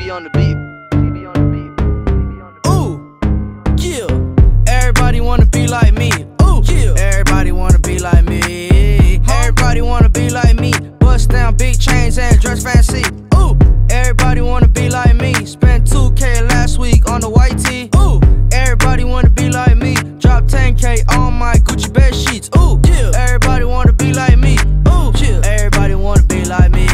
be on the beat. Ooh, yeah. Everybody wanna be like me. Ooh, yeah. Everybody wanna be like me. Everybody wanna be like me. Bust down big chains and dress fancy. Ooh, everybody wanna be like me. Spent 2K last week on the white tee. Ooh, everybody wanna be like me. Drop 10K on my Gucci bed sheets. Ooh, yeah. Everybody wanna be like me. Ooh, yeah. Everybody wanna be like me.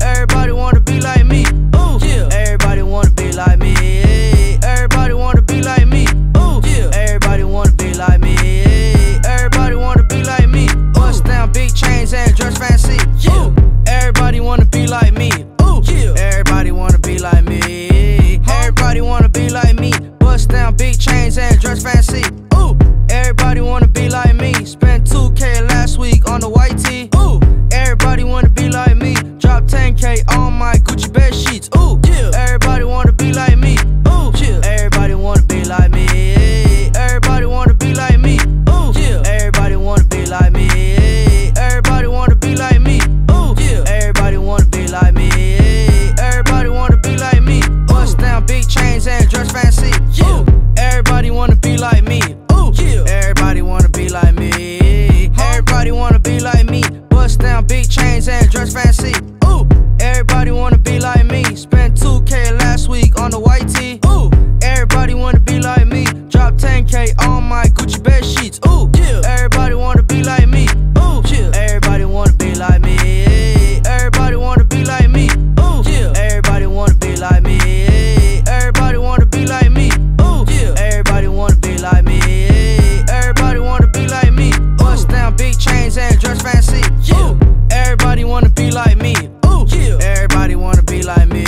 Everybody wanna be like me. Ooh, yeah. Everybody wanna be like me. Everybody wanna be like me. Ooh, yeah. Everybody wanna be like me. Everybody wanna be like me. Bust down big chains and dress fancy. Ooh, everybody wanna be like me. Ooh, yeah. Everybody wanna be like me. Everybody wanna be like me. Bust down big chains and dress fancy. Ooh, everybody wanna be like me. Spent 2K last week on the white tee. Ooh, everybody wanna be like me. Drop 10K on my Gucci bed sheets. Ooh, yeah. Everybody wanna be like me. Ooh, yeah. Everybody wanna be like me. Everybody wanna be like me. Ooh, yeah. Everybody wanna be like me. Everybody wanna be like me. Ooh, yeah. Everybody wanna be like me. Everybody wanna be like me. Bust down big chains and dress fancy. Ooh, everybody wanna be like me. Ooh, yeah. Everybody wanna be like me.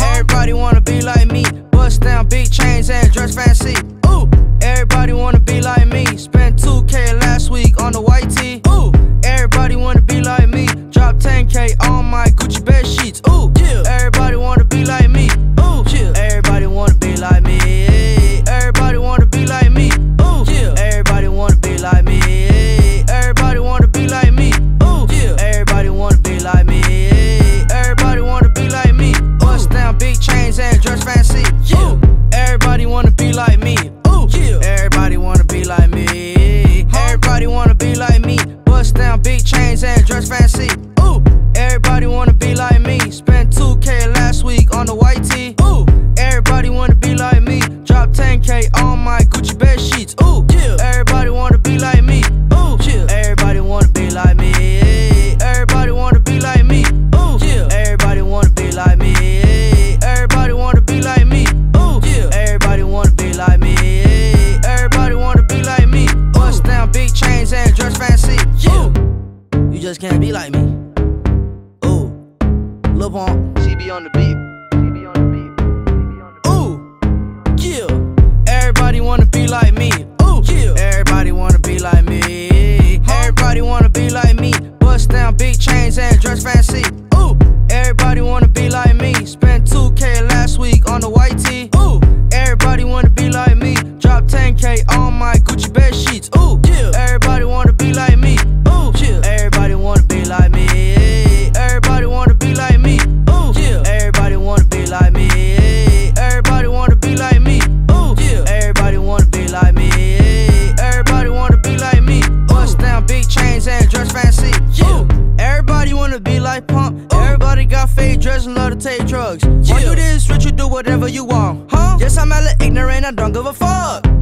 Everybody wanna be like me. Bust down big chains and dress fancy. Ooh, everybody wanna be like me. Spent 2K last week on the white tee. Ooh, everybody wanna be like me. Drop 10K on my Gucci bed sheets. Ooh, yeah. Everybody wanna be like me. Ooh, yeah. Everybody wanna be like me. Everybody wanna be like me. Ooh, yeah. Everybody wanna be like me. Everybody wanna be like me. Ooh, yeah. Everybody wanna be like me. Everybody wanna be like me. Bust down big chains and dress fancy. Ooh, everybody wanna be like me. Yeah. Everybody wanna be like me. Everybody wanna be like me. Bust down big chains and dress fancy. Ooh, everybody wanna be like me. Spent 2K last week on the white tee. Ooh, everybody wanna be like me. Drop 10K on my Gucci bed sheets. Ooh, yeah. Everybody wanna be like me. Ooh, yeah. Everybody wanna be like me. Everybody wanna be like me. Ooh, yeah. Everybody wanna be like me. Everybody wanna be like me. Ooh, yeah. Everybody wanna be like me. Everybody wanna be like me. Bust down big chains and dress fancy. Ooh, everybody wanna be like me. Ooh, yeah. Everybody wanna be like me. Everybody wanna be like me. Bust down big chains and dress fancy. Ooh, everybody wanna be like me. Spent 2K last week on the white tee. Ooh, everybody wanna be like me. Drop 10K on my Gucci bed sheets. Ooh, yeah. Everybody wanna be like me. Ooh, yeah. Everybody wanna be like me. Everybody wanna be like me. Ooh, yeah. Everybody wanna be like me. Everybody wanna be like me. Ooh, yeah. Everybody wanna be like me. Everybody wanna be like me. Bust down big chains and dress fancy. Yeah. You just can't be like me. Ooh, Lil Pump, she be on the beat. Ooh, yeah. Everybody wanna be like me. Ooh, yeah. Everybody wanna be like me. Everybody wanna be like me. Bust down big chains and dress fancy. Ooh, everybody wanna be like me. Spent 2K last week on the white tee. Ooh, everybody wanna be like me. Drop 10K on my Gucci bed sheets. Ooh, yeah. Everybody wanna be like me. Ooh, yeah. Everybody wanna be like me. Everybody wanna be like me. Ooh, yeah. Everybody wanna be like me. Everybody wanna be like me. Ooh, yeah. Everybody wanna be like me. Everybody wanna be like me. Bust down big chains and dress fancy. Ooh, everybody wanna be like Pump. Everybody got fake dress and love to take drugs. When you this rich, you do whatever you want, huh? Yes, I'm hella ignorant, I don't give a fuck.